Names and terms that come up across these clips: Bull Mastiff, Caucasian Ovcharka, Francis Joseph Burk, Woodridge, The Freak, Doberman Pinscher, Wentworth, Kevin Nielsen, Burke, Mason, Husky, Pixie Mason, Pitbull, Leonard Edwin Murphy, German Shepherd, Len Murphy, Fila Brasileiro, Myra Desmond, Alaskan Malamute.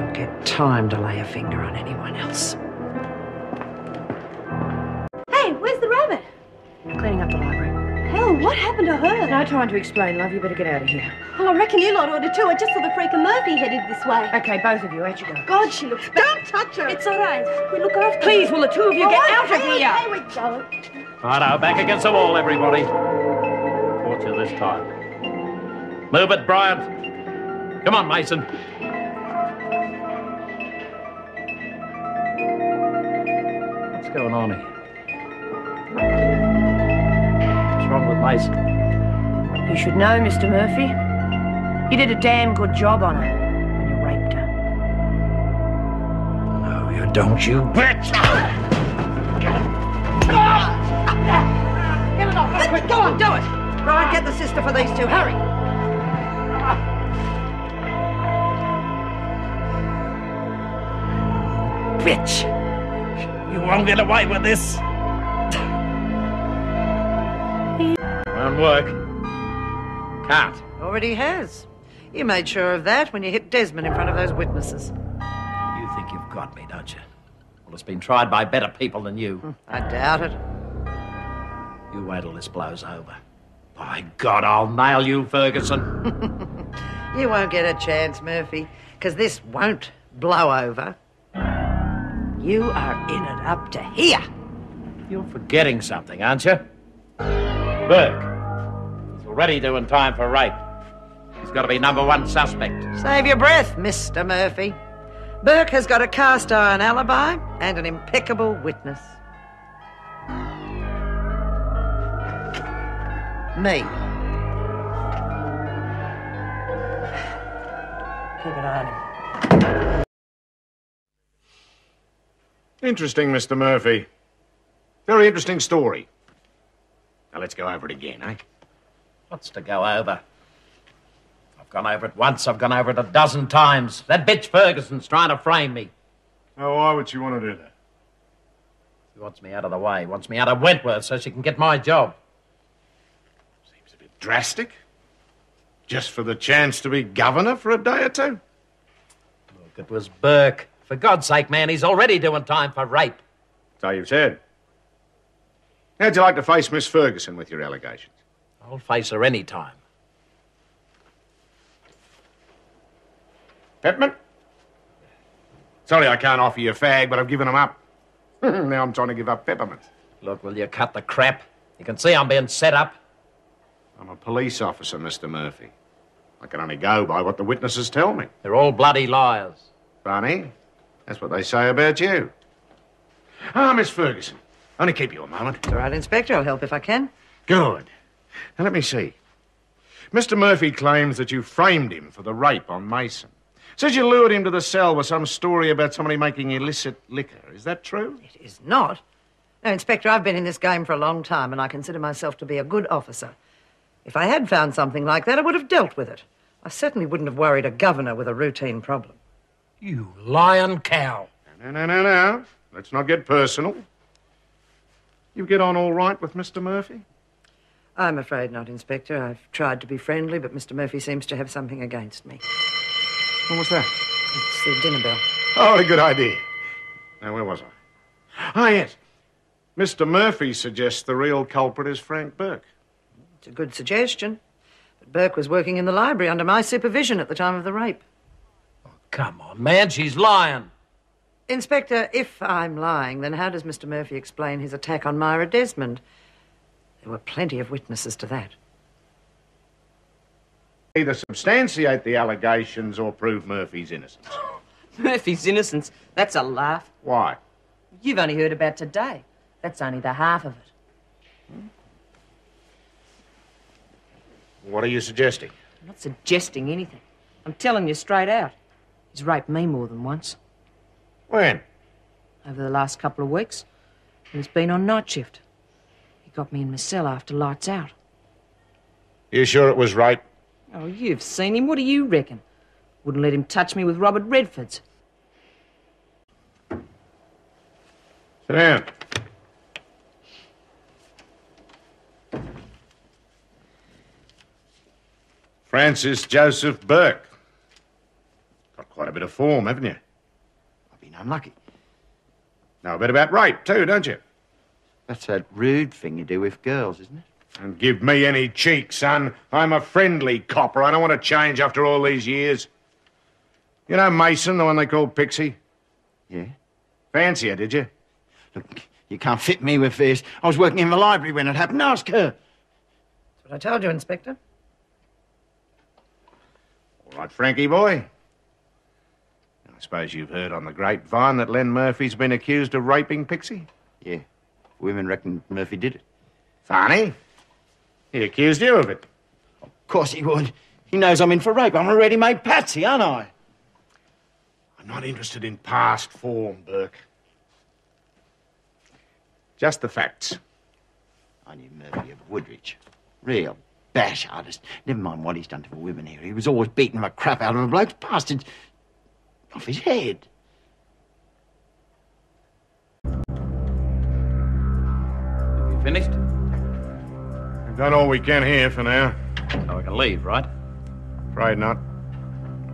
won't get time to lay a finger on anyone else. Hey, where's the rabbit? Cleaning up the library. Hell, what happened to her? No time to explain, love. You better get out of here. Well, I reckon you lot ought to too. I just saw the Freak and Murphy headed this way. Okay, both of you, out you go. God, she looks... Don't touch her! It's all right. We look after her. Please, will the two of you get out of here? Here we go. Righto, back against the wall, everybody. Caught you this time. Move it, Bryant. Come on, Mason. What's going on here? What's wrong with Mason? You should know, Mr. Murphy. You did a damn good job on her when you raped her. No, you don't, you bitch! Get it off, real quick. Go on, do it! Brian, get the sister for these two. Hurry! Bitch! You won't get away with this! Won't work. Can't. Already has. You made sure of that when you hit Desmond in front of those witnesses. You think you've got me, don't you? Well, it's been tried by better people than you. I doubt it. You wait till this blows over. By God, I'll nail you, Ferguson. You won't get a chance, Murphy, because this won't blow over. You are in it up to here. You're forgetting something, aren't you? Burke. Already doing time for rape. He's got to be #1 suspect. Save your breath, Mr. Murphy. Burke has got a cast iron alibi and an impeccable witness. Me. Keep an eye on him. Interesting, Mr. Murphy. Very interesting story. Now let's go over it again, eh? What's to go over? I've gone over it once, I've gone over it a dozen times. That bitch Ferguson's trying to frame me. Oh, why would she want to do that? She wants me out of the way, wants me out of Wentworth so she can get my job. Seems a bit drastic. Just for the chance to be governor for a day or two. Look, it was Burke. For God's sake, man, he's already doing time for rape. So you've said. How'd you like to face Miss Ferguson with your allegations? I'll face her any time. Peppermint? Sorry I can't offer you a fag, but I've given them up. Now I'm trying to give up peppermint. Look, will you cut the crap? You can see I'm being set up. I'm a police officer, Mr. Murphy. I can only go by what the witnesses tell me. They're all bloody liars. Funny. That's what they say about you. Ah, Miss Ferguson. Only keep you a moment. All right, Inspector, I'll help if I can. Good. Now, let me see. Mr. Murphy claims that you framed him for the rape on Mason. Says you lured him to the cell with some story about somebody making illicit liquor. Is that true? It is not. No, Inspector, I've been in this game for a long time and I consider myself to be a good officer. If I had found something like that, I would have dealt with it. I certainly wouldn't have worried a governor with a routine problem. You lion cow. No. Let's not get personal. You get on all right with Mr. Murphy? I'm afraid not, Inspector. I've tried to be friendly, but Mr. Murphy seems to have something against me. What was that? It's the dinner bell. Oh, what a good idea. Now, where was I? Ah, yes. Mr. Murphy suggests the real culprit is Frank Burke. It's a good suggestion. But Burke was working in the library under my supervision at the time of the rape. Oh, come on, man. She's lying. Inspector, if I'm lying, then how does Mr. Murphy explain his attack on Myra Desmond? There were plenty of witnesses to that. Either substantiate the allegations or prove Murphy's innocence. Murphy's innocence? That's a laugh. Why? You've only heard about today. That's only the half of it. What are you suggesting? I'm not suggesting anything. I'm telling you straight out. He's raped me more than once. When? Over the last couple of weeks. He's been on night shift. He got me in my cell after lights out. You sure it was right? Oh, you've seen him. What do you reckon? Wouldn't let him touch me with Robert Redford's. Sit down. Francis Joseph Burk. Got quite a bit of form, haven't you? I've been unlucky. Know a bit about rape, too, don't you? That's that rude thing you do with girls, isn't it? Don't give me any cheek, son. I'm a friendly copper. I don't want to change after all these years. You know Mason, the one they call Pixie? Yeah. Fancy her, did you? Look, you can't fit me with this. I was working in the library when it happened. Ask her. That's what I told you, Inspector. All right, Frankie boy. I suppose you've heard on the grapevine that Len Murphy's been accused of raping Pixie? Yeah. Women reckon Murphy did it. Funny. He accused you of it. Of course he would. He knows I'm in for rape. I'm a ready-made patsy, aren't I? I'm not interested in past form, Burke. Just the facts. I knew Murphy of Woodridge. Real bash artist. Never mind what he's done to the women here. He was always beating the crap out of the blokes. Bastards. Off his head. Have you finished? We've done all we can here for now. So I can leave, right? Afraid not.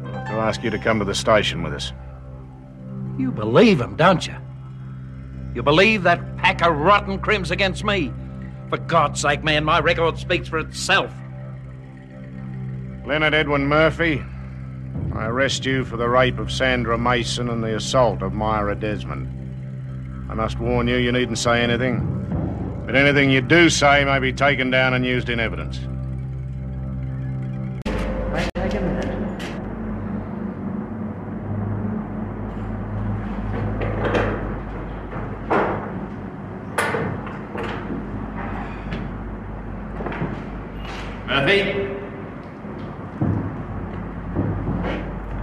We'll have to ask you to come to the station with us. You believe him, don't you? You believe that pack of rotten crimps against me? For God's sake, man, my record speaks for itself. Leonard Edwin Murphy, I arrest you for the rape of Sandra Mason and the assault of Myra Desmond. I must warn you, you needn't say anything. But anything you do say may be taken down and used in evidence. Wait, take a minute. Murphy?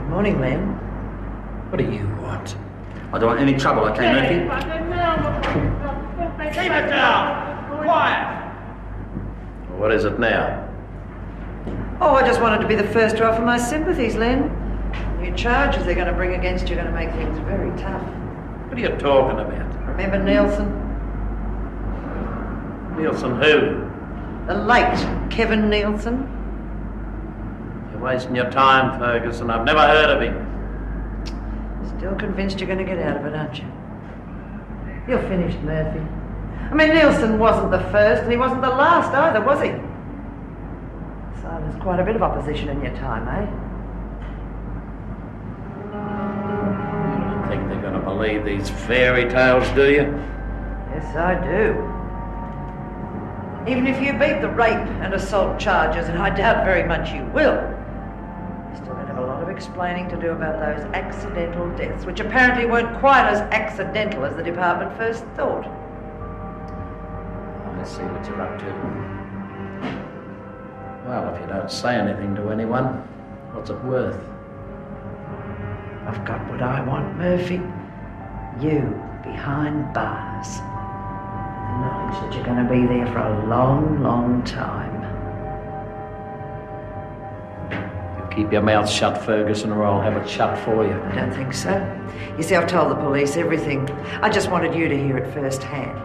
Morning, Len. What do you want? I don't want any trouble, okay, Murphy? Keep it down! Quiet! Well, what is it now? Oh, I just wanted to be the first to offer my sympathies, Len. New charges they're going to bring against you are going to make things very tough. What are you talking about? Remember Nielsen? Nielsen who? The late Kevin Nielsen. Wasting your time, Ferguson. I've never heard of him. Still convinced you're going to get out of it, aren't you? You're finished, Murphy. I mean, Nielsen wasn't the first, and he wasn't the last either, was he? So there's quite a bit of opposition in your time, eh? You don't think they're going to believe these fairy tales, do you? Yes, I do. Even if you beat the rape and assault charges, and I doubt very much you will, you still have a lot of explaining to do about those accidental deaths, which apparently weren't quite as accidental as the department first thought. I see what you're up to. Well, if you don't say anything to anyone, what's it worth? I've got what I want, Murphy. You behind bars. The knowledge that you're going to be there for a long, long time. Keep your mouth shut, Ferguson, or I'll have it shut for you. I don't think so. You see, I've told the police everything. I just wanted you to hear it firsthand.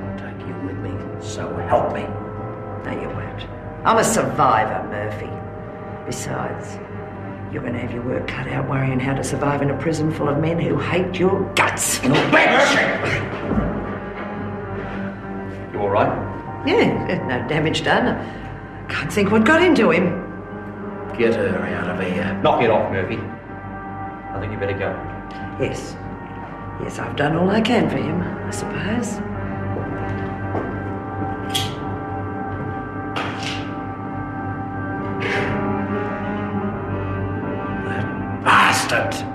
I'll take you with me, so help me. No, you won't. I'm a survivor, Murphy. Besides, you're going to have your work cut out worrying how to survive in a prison full of men who hate your guts. You bitch! You all right? Yeah, no damage done. Can't think what got into him. Get her out of here. Knock it off, Murphy. I think you better go. Yes. Yes, I've done all I can for him, I suppose. That bastard!